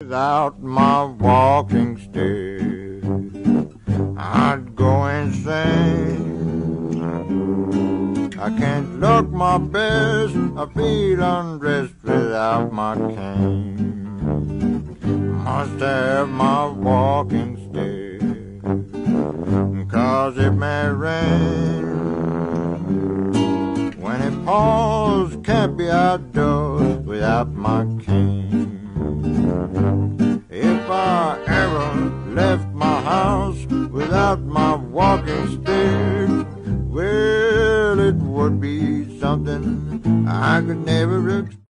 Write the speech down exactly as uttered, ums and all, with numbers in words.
Without my walking stick, I'd go insane. I can't look my best, I feel undressed without my cane. Must have my walking stick, cause it may rain. When it pours, can't be outdoors without my cane. If I ever left my house without my walking stick, well, it would be something I could never explain.